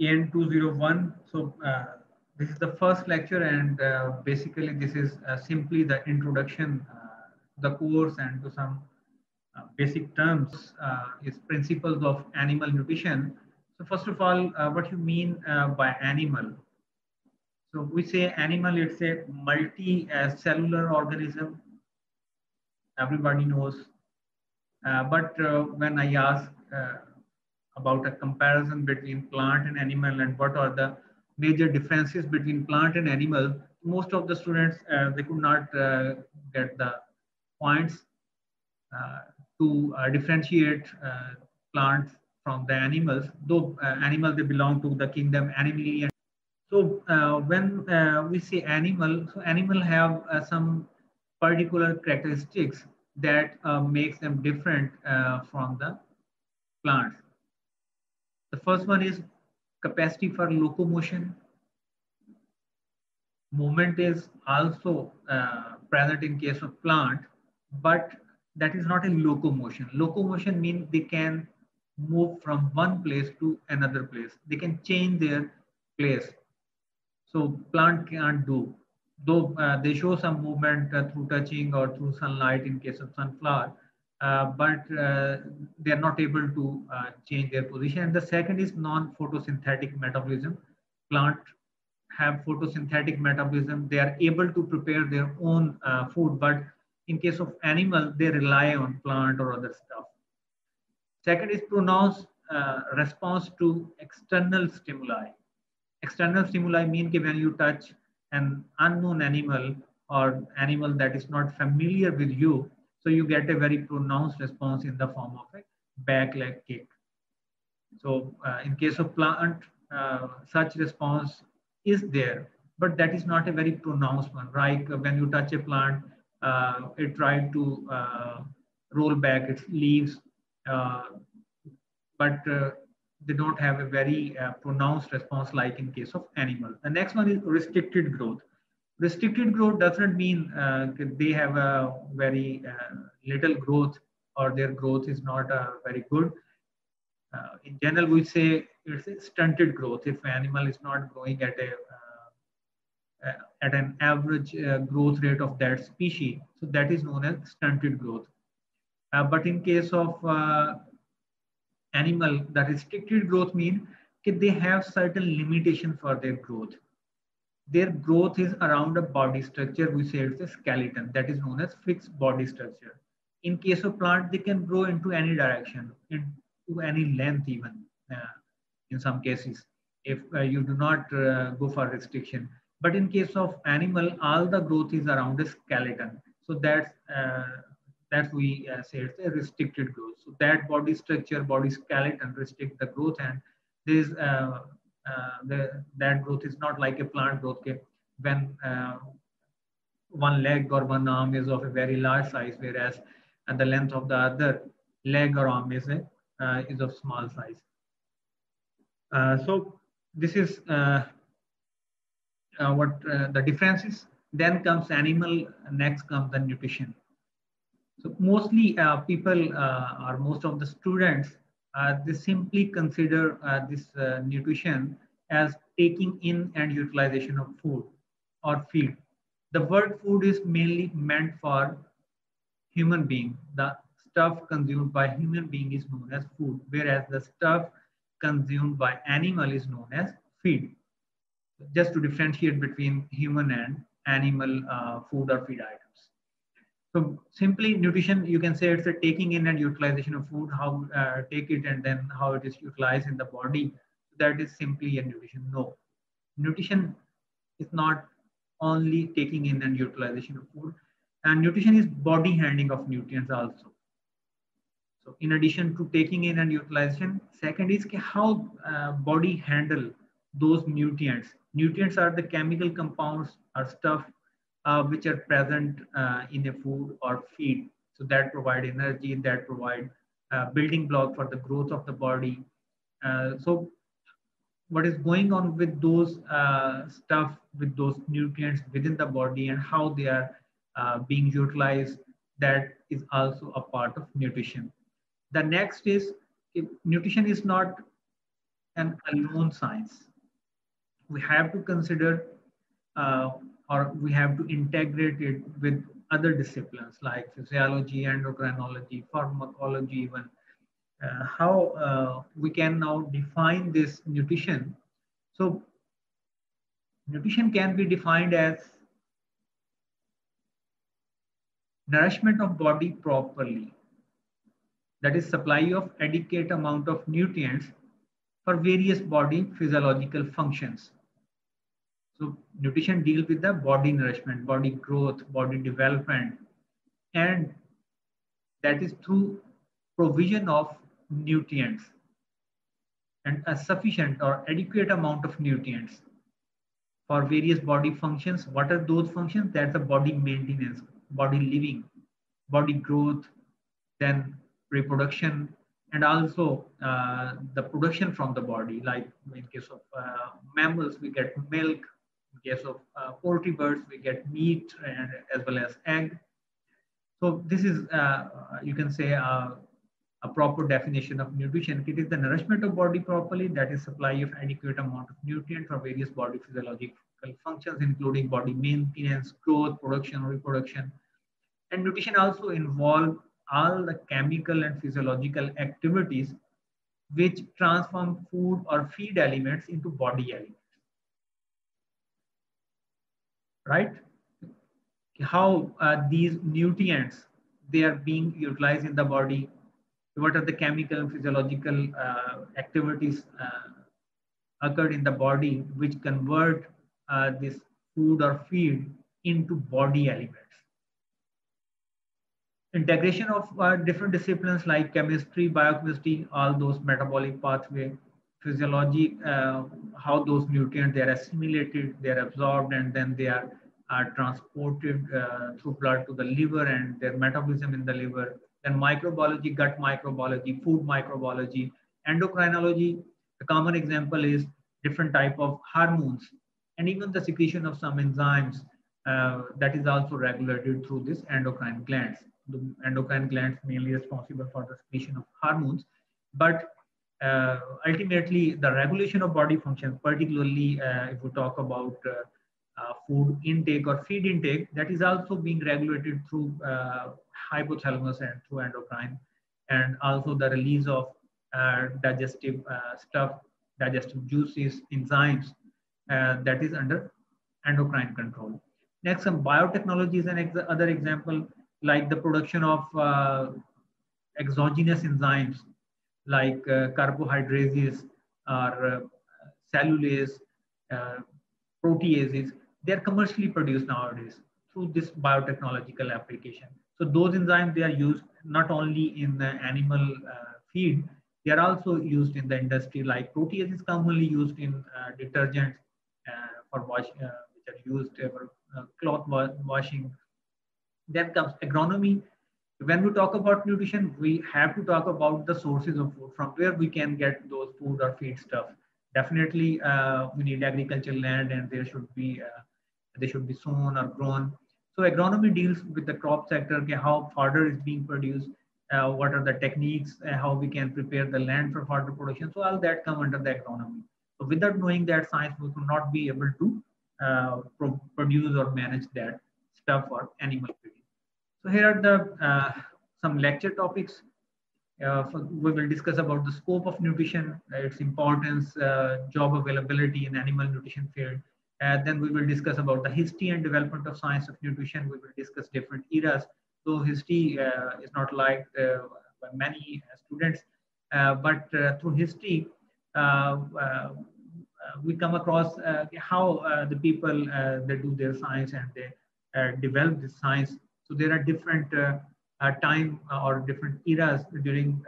EN201. So this is the first lecture, and basically this is simply the introduction, the course, and to some basic terms is principles of animal nutrition. So first of all, what you mean by animal? So we say animal, it's a multi-cellular organism. Everybody knows. But when I ask about a comparison between plant and animal, and what are the major differences between plant and animal, most of the students, they could not get the points to differentiate plants from the animals, though animals, they belong to the kingdom Animalia. So when we say animal, so animal have some particular characteristics that makes them different from the plants. The first one is capacity for locomotion. Movement is also present in case of plant, but that is not a locomotion. Locomotion means they can move from one place to another place. They can change their place. So plant can't do, though they show some movement through touching or through sunlight in case of sunflower, but they are not able to change their position. And the second is non-photosynthetic metabolism. Plant have photosynthetic metabolism. They are able to prepare their own food, but in case of animal, they rely on plant or other stuff. Second is pronounced response to external stimuli. External stimuli mean that when you touch an unknown animal or animal that is not familiar with you, so you get a very pronounced response in the form of a back leg kick. So in case of plant, such response is there, but that is not a very pronounced one. Right? When you touch a plant, it tried to roll back its leaves, but they don't have a very pronounced response like in case of animal. The next one is restricted growth. Restricted growth doesn't mean they have a very little growth or their growth is not very good. In general, we say it's a stunted growth. If animal is not growing at a at an average growth rate of that species, so that is known as stunted growth. But in case of animal, the restricted growth means that they have certain limitation for their growth. Their growth is around a body structure. We say it's a skeleton. That is known as fixed body structure. In case of plant, they can grow into any direction, into any length even in some cases, if you do not go for restriction. But in case of animal, all the growth is around a skeleton. So that we say it's a restricted growth. So that body structure, body skeleton restrict the growth, and this that growth is not like a plant growth when one leg or one arm is of a very large size, whereas the length of the other leg or arm is of small size. So this is what the difference is. Then comes animal, next comes the nutrition. So mostly people or most of the students, they simply consider this nutrition as taking in and utilization of food or feed. The word food is mainly meant for human being. The stuff consumed by human being is known as food, whereas the stuff consumed by animal is known as feed. Just to differentiate between human and animal food or feed items. So simply nutrition, you can say it's a taking in and utilization of food, how take it and then how it is utilized in the body. That is simply a nutrition. No, nutrition is not only taking in and utilization of food, and nutrition is body handling of nutrients also. So in addition to taking in and utilization, second is how body handle those nutrients. Nutrients are the chemical compounds or stuff which are present in a food or feed. So that provide energy, that provide building block for the growth of the body. So what is going on with those stuff, with those nutrients within the body and how they are being utilized, that is also a part of nutrition. The next is, if nutrition is not an unknown science. We have to consider or we have to integrate it with other disciplines like physiology, endocrinology, pharmacology, even how we can now define this nutrition. So nutrition can be defined as nourishment of body properly, that is supply of adequate amount of nutrients for various body physiological functions. So nutrition deals with the body nourishment, body growth, body development, and that is through provision of nutrients and a sufficient or adequate amount of nutrients for various body functions. What are those functions? That's the body maintenance, body living, body growth, then reproduction, and also the production from the body. Like in case of mammals, we get milk. In case of poultry birds, we get meat and as well as egg. So this is, you can say, a proper definition of nutrition. It is the nourishment of body properly, that is supply of adequate amount of nutrient for various body physiological functions, including body maintenance, growth, production, reproduction. And nutrition also involves all the chemical and physiological activities which transform food or feed elements into body elements. Right? How these nutrients, they are being utilized in the body. What are the chemical and physiological activities occurred in the body which convert this food or feed into body elements. Integration of different disciplines like chemistry, biochemistry, all those metabolic pathway, physiology, how those nutrients, they are assimilated, they are absorbed, and then they are transported through blood to the liver and their metabolism in the liver. Then microbiology, gut microbiology, food microbiology, endocrinology. The common example is different type of hormones and even the secretion of some enzymes that is also regulated through this endocrine glands. The endocrine glands mainly responsible for the secretion of hormones, but ultimately the regulation of body functions, particularly if we talk about food intake or feed intake, that is also being regulated through hypothalamus and through endocrine, and also the release of digestive stuff, digestive juices, enzymes, that is under endocrine control. Next, some biotechnology is another example, like the production of exogenous enzymes like carbohydrases or cellulase, proteases. They are commercially produced nowadays through this biotechnological application. So those enzymes, they are used not only in the animal feed, they are also used in the industry, like protease is commonly used in detergents for wash, which are used for cloth washing. Then comes agronomy. When we talk about nutrition, we have to talk about the sources of food, from where we can get those food or feed stuff. Definitely, we need agricultural land, and they should be sown or grown. So agronomy deals with the crop sector, how fodder is being produced, what are the techniques, how we can prepare the land for fodder production. So all that come under the agronomy. So without knowing that science, we could not be able to produce or manage that stuff for animal feeding. So here are the some lecture topics. We will discuss about the scope of nutrition, its importance, job availability in animal nutrition field. Then we will discuss about the history and development of science of nutrition. We will discuss different eras. So history is not liked by many students, but through history, we come across how the people, they do their science and they develop this science. So there are different time or different eras during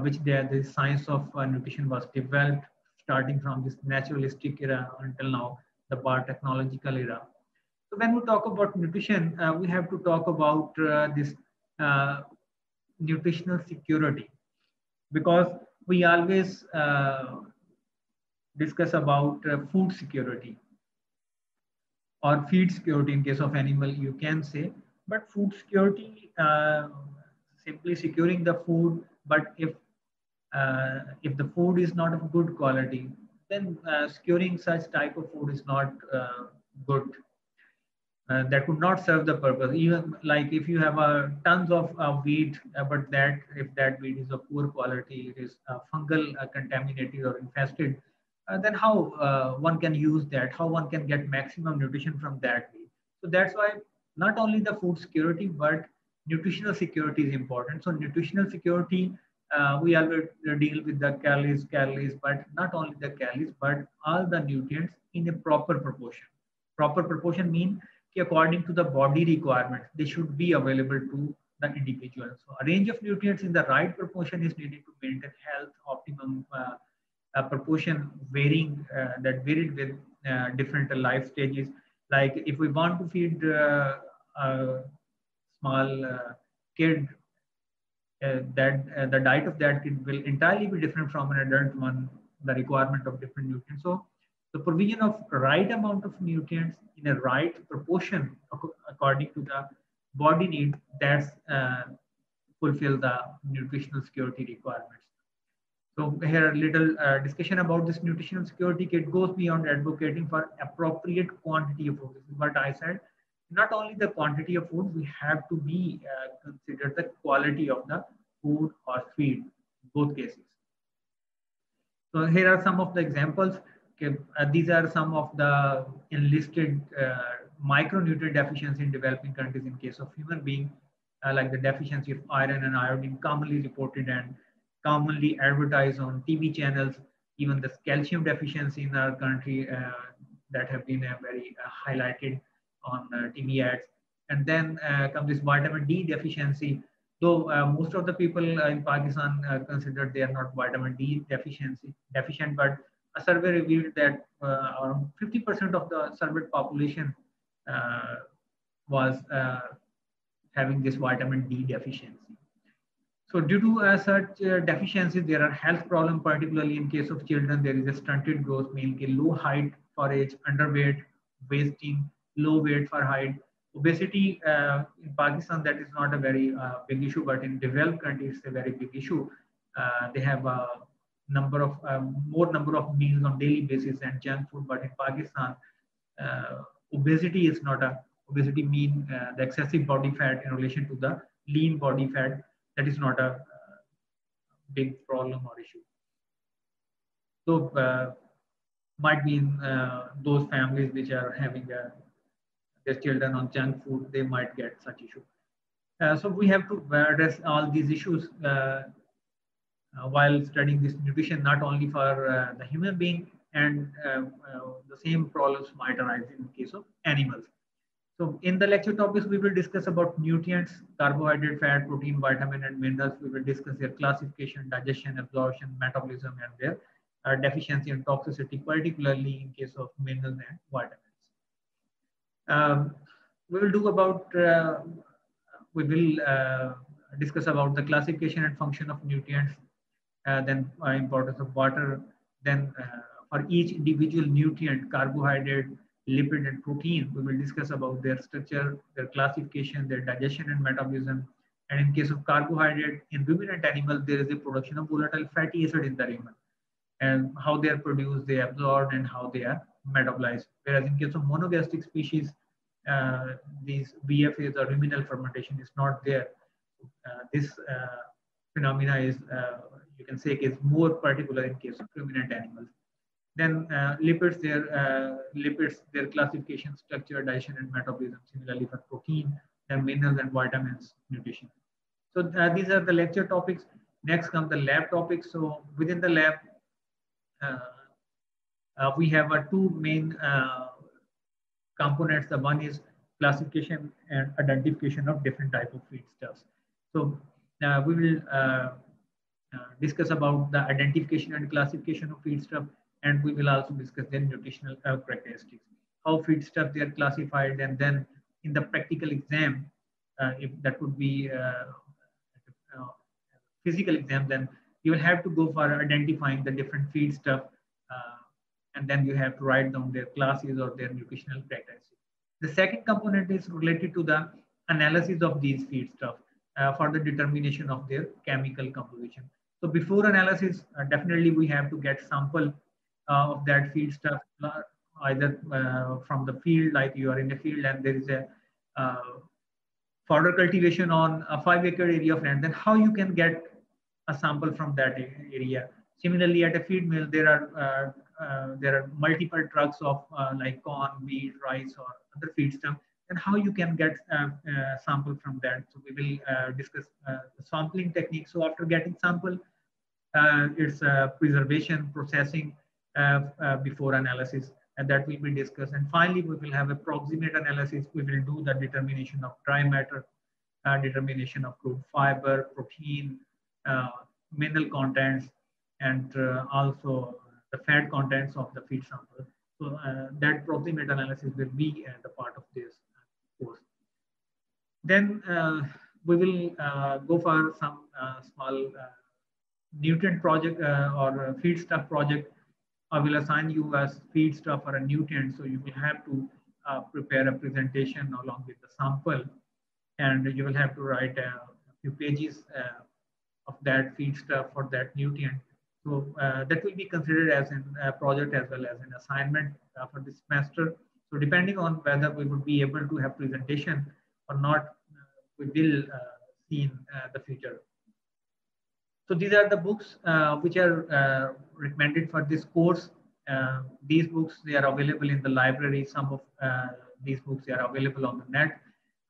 which the science of nutrition was developed, starting from this naturalistic era until now, the biotechnological era. So when we talk about nutrition, we have to talk about this nutritional security, because we always discuss about food security or feed security in case of animal, you can say. But food security, simply securing the food. But if if the food is not of good quality, then securing such type of food is not good. That would not serve the purpose. Even like if you have tons of wheat, but if that wheat is of poor quality, it is fungal contaminated or infested, then how one can use that? How one can get maximum nutrition from that wheat? So that's why not only the food security, but nutritional security is important. So nutritional security, we always deal with the calories, but not only the calories, but all the nutrients in a proper proportion. Proper proportion means according to the body requirements, they should be available to the individual. So a range of nutrients in the right proportion is needed to maintain health, optimum proportion varied with different life stages. Like if we want to feed a small kid, the diet of that kid will entirely be different from an adult one, the requirement of different nutrients. So the provision of right amount of nutrients in a right proportion according to the body need, that's fulfill the nutritional security requirements. So here a little discussion about this nutritional security. It goes beyond advocating for appropriate quantity of food. This is what I said. Not only the quantity of food, we have to be considered the quality of the food or feed, both cases. So here are some of the examples. Okay. These are some of the enlisted micronutrient deficiency in developing countries in case of human being, like the deficiency of iron and iodine commonly reported and commonly advertised on TV channels, even this calcium deficiency in our country that have been very highlighted on TV ads. And then comes this vitamin D deficiency, though most of the people in Pakistan considered they are not vitamin D deficient, but a survey revealed that around 50% of the surveyed population was having this vitamin D deficiency. So due to such deficiencies, there are health problems, particularly in case of children. There is a stunted growth, mainly low height for age, underweight, wasting, low weight for height. Obesity in Pakistan, that is not a very big issue, but in developed countries, it's a very big issue. They have more number of meals on daily basis and junk food, but in Pakistan, obesity is not a, obesity mean the excessive body fat in relation to the lean body fat, that is not a big problem or issue. So might be in those families which are having their children on junk food, they might get such issue. So we have to address all these issues while studying this nutrition, not only for the human being, and the same problems might arise in case of animals. So in the lecture topics, we will discuss about nutrients, carbohydrate, fat, protein, vitamin, and minerals. We will discuss their classification, digestion, absorption, metabolism, and their deficiency and toxicity, particularly in case of minerals and vitamins. We will discuss about the classification and function of nutrients, then importance of water, then for each individual nutrient, carbohydrate, lipid, and protein, we will discuss about their structure, their classification, their digestion and metabolism. And in case of carbohydrate, in ruminant animals, there is a production of volatile fatty acid in the rumen, and how they are produced, they absorbed, and how they are metabolized. Whereas in case of monogastric species, these VFAs or ruminal fermentation is not there. This phenomena is, you can say, is more particular in case of ruminant animals. Then lipids, their classification, structure, digestion, and metabolism. Similarly for protein, then minerals and vitamins, nutrition. So these are the lecture topics. Next come the lab topics. So within the lab, we have two main components. The one is classification and identification of different type of feedstuffs. So we will discuss about the identification and classification of feedstuff, and we will also discuss their nutritional characteristics, how feedstuff they are classified, and then in the practical exam, if that would be physical exam, then you will have to go for identifying the different feedstuff, and then you have to write down their classes or their nutritional characteristics. The second component is related to the analysis of these feedstuff for the determination of their chemical composition. So before analysis, definitely we have to get sample of that field stuff, either from the field, like you are in the field and there is a fodder cultivation on a 5-acre area of land, then how you can get a sample from that area. Similarly, at a feed mill, there are multiple trucks of like corn, wheat, rice, or other feedstuff, and how you can get a sample from that. So we will discuss the sampling technique. So after getting sample, it's preservation, processing before analysis, and that will be discussed. And finally, we will have a proximate analysis. We will do the determination of dry matter, determination of crude fiber, protein, mineral contents, and also the fat contents of the feed sample. So that proximate analysis will be the part of this course. Then we will go for some small nutrient project or feedstuff project. I will assign you as feedstuff or a nutrient. So you will have to prepare a presentation along with the sample, and you will have to write a few pages of that feedstuff or that nutrient. So that will be considered as a project as well as an assignment for this semester. So depending on whether we would be able to have presentation or not, we will see in the future. So these are the books which are recommended for this course. These books, they are available in the library. Some of these books, they are available on the net.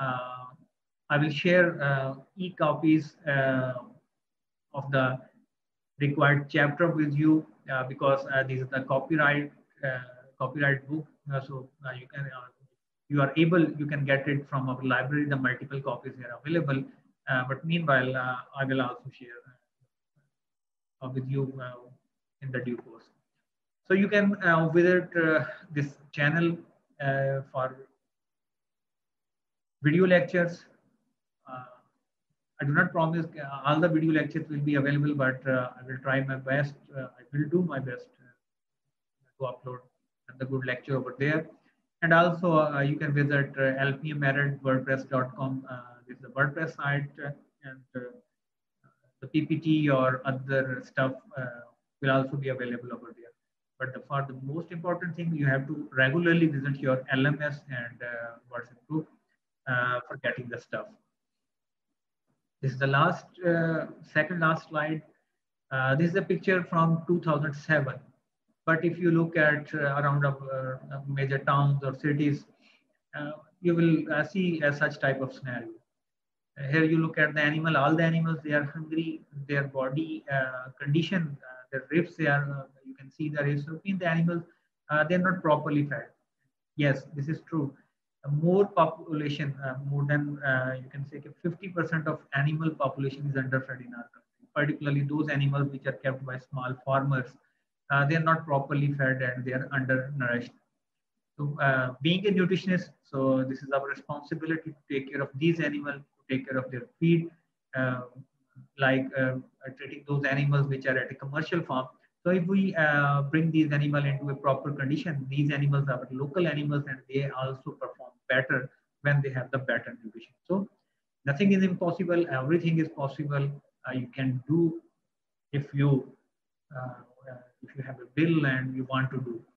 I will share e-copies of the required chapter with you because these are the copyright book. So you can you can get it from our library. The multiple copies are available. But meanwhile, I will also share with you in the due course. So you can visit this channel for video lectures. I do not promise all the video lectures will be available, but I will try my best. I will do my best to upload the good lecture over there. And also you can visit lpm@wordpress.com. This is the WordPress site, and the PPT or other stuff will also be available over there. But for the most important thing, you have to regularly visit your LMS and WhatsApp group for getting the stuff. This is the last, second-last slide. This is a picture from 2007. But if you look at around major towns or cities, you will see such type of scenario. Here you look at the animal, all the animals, they are hungry, their body condition, their ribs, they are, you can see the ribs in the animals, they're not properly fed. Yes, this is true. More population, more than you can say 50% of animal population is underfed in our country, particularly those animals which are kept by small farmers. They are not properly fed and they are undernourished. So being a nutritionist, so this is our responsibility to take care of these animals, to take care of their feed, like treating those animals which are at a commercial farm. So if we bring these animals into a proper condition, these animals are local animals and they also perform better when they have the better nutrition. So nothing is impossible, everything is possible. You can do if you have a will and you want to do.